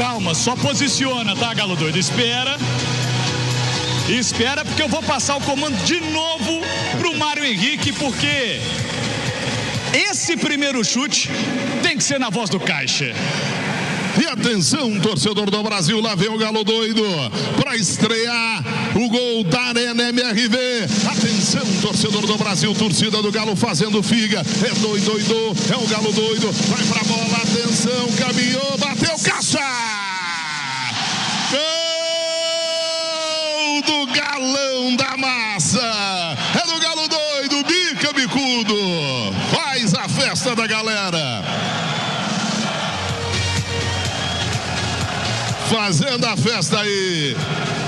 Calma, só posiciona, tá, Galo Doido? Espera. Espera, porque eu vou passar o comando de novo pro Mario Henrique, porque esse primeiro chute tem que ser na voz do Caixa. E atenção, torcedor do Brasil, lá vem o Galo Doido para estrear o gol da Arena MRV. Atenção, torcedor do Brasil, torcida do Galo fazendo figa. É doido, doido, é o Galo Doido. Vai pra bola, atenção, caminhou, bateu, Caixa! Gol do Galão da Massa! É do Galo Doido, Bica Bicudo. Faz a festa da galera. Fazendo a festa aí.